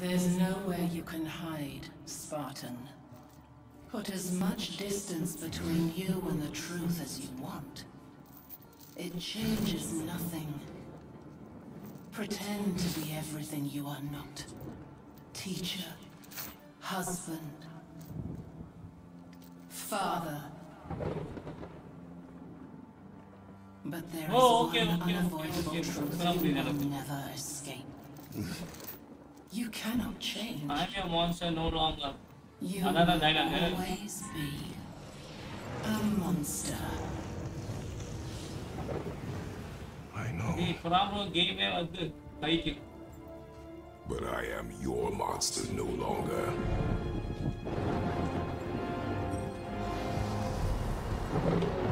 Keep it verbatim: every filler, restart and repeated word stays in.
There's nowhere you can hide, Spartan. Put as much distance between you and the truth as you want. It changes nothing. Pretend to be everything you are not. Teacher, husband, father. But there oh, is okay, one okay, unavoidable okay, okay. truth you will never escape. You cannot change. I am a monster no longer. You will always be a monster. I know. But I am your monster no longer.